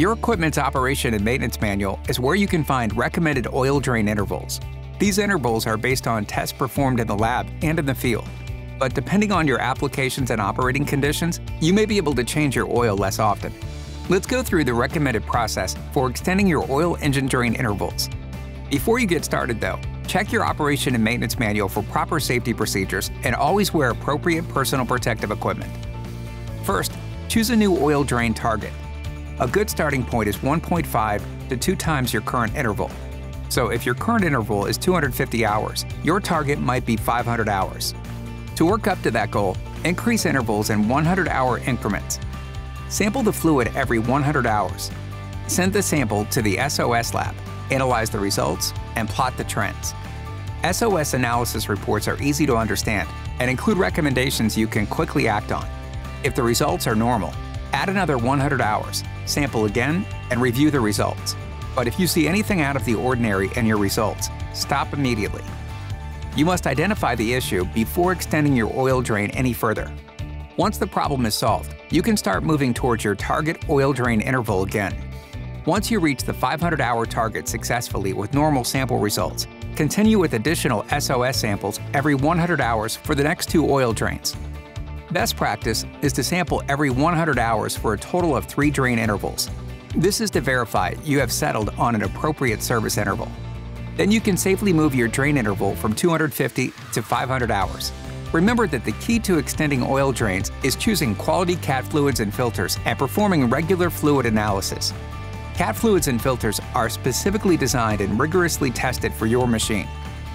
Your equipment's operation and maintenance manual is where you can find recommended oil drain intervals. These intervals are based on tests performed in the lab and in the field. But depending on your applications and operating conditions, you may be able to change your oil less often. Let's go through the recommended process for extending your oil engine drain intervals. Before you get started though, check your operation and maintenance manual for proper safety procedures and always wear appropriate personal protective equipment. First, choose a new oil drain target. A good starting point is 1.5 to 2 times your current interval. So if your current interval is 250 hours, your target might be 500 hours. To work up to that goal, increase intervals in 100-hour increments. Sample the fluid every 100 hours. Send the sample to the S.O.S. lab, analyze the results, and plot the trends. S.O.S. analysis reports are easy to understand and include recommendations you can quickly act on. If the results are normal, add another 100 hours, sample again, and review the results. But if you see anything out of the ordinary in your results, stop immediately. You must identify the issue before extending your oil drain any further. Once the problem is solved, you can start moving towards your target oil drain interval again. Once you reach the 500-hour target successfully with normal sample results, continue with additional S.O.S. samples every 100 hours for the next 2 oil drains. Best practice is to sample every 100 hours for a total of 3 drain intervals. This is to verify you have settled on an appropriate service interval. Then you can safely move your drain interval from 250 to 500 hours. Remember that the key to extending oil drains is choosing quality Cat® fluids and filters and performing regular fluid analysis. Cat® fluids and filters are specifically designed and rigorously tested for your machine.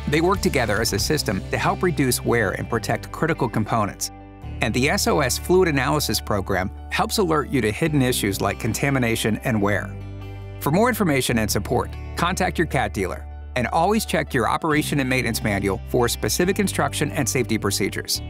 They work together as a system to help reduce wear and protect critical components. And the S.O.S. fluid analysis program helps alert you to hidden issues like contamination and wear. For more information and support, contact your Cat® dealer. And always check your operation and maintenance manual for specific instruction and safety procedures.